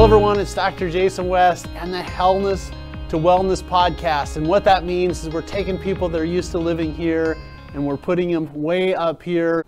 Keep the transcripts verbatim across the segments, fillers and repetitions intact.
Hello everyone, it's Doctor Jason West and the Hellness to Wellness podcast. And what that means is we're taking people that are used to living here and we're putting them way up here.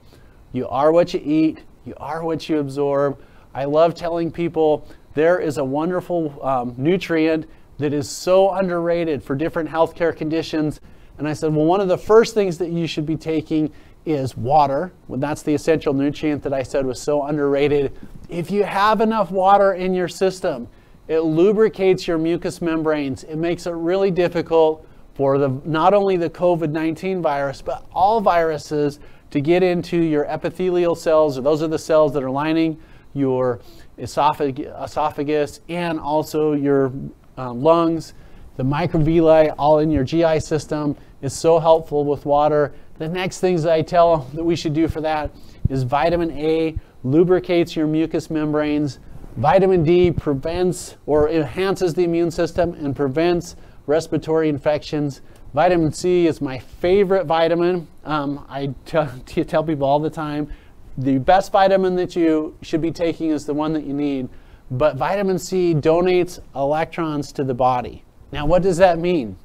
You are what you eat, you are what you absorb. I love telling people there is a wonderful um, nutrient that is so underrated for different healthcare conditions. And I said, well, one of the first things that you should be taking is water. Well, that's the essential nutrient that I said was so underrated. If you have enough water in your system, it lubricates your mucous membranes. It makes it really difficult for the not only the COVID nineteen virus, but all viruses to get into your epithelial cells, or those are the cells that are lining your esophagus and also your uh, lungs. The microvilli all in your G I system is so helpful with water. The next things that I tell them that we should do for that is vitamin A lubricates your mucous membranes. Vitamin D prevents or enhances the immune system and prevents respiratory infections. Vitamin C is my favorite vitamin. Um, I t- tell people all the time, the best vitamin that you should be taking is the one that you need. But vitamin C donates electrons to the body. Now, what does that mean?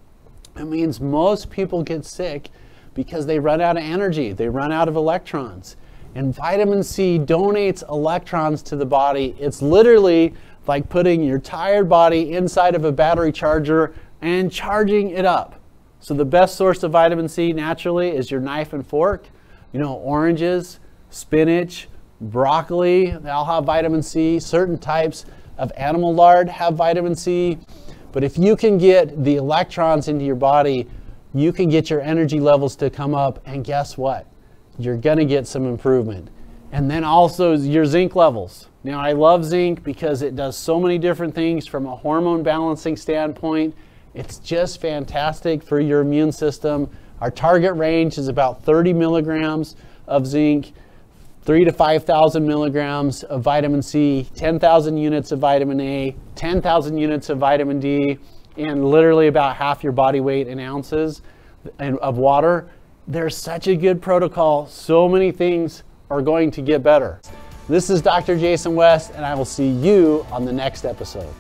It means most people get sick because they run out of energy, they run out of electrons. And vitamin C donates electrons to the body. It's literally like putting your tired body inside of a battery charger and charging it up. So the best source of vitamin C naturally is your knife and fork. You know, oranges, spinach, broccoli, they all have vitamin C. Certain types of animal lard have vitamin C. But if you can get the electrons into your body, you can get your energy levels to come up, and guess what? You're gonna get some improvement. And then also your zinc levels. Now, I love zinc because it does so many different things from a hormone balancing standpoint. It's just fantastic for your immune system. Our target range is about thirty milligrams of zinc, three to five thousand milligrams of vitamin C, ten thousand units of vitamin A, ten thousand units of vitamin D, and literally about half your body weight in ounces of water. There's such a good protocol. So many things are going to get better. This is Doctor Jason West, and I will see you on the next episode.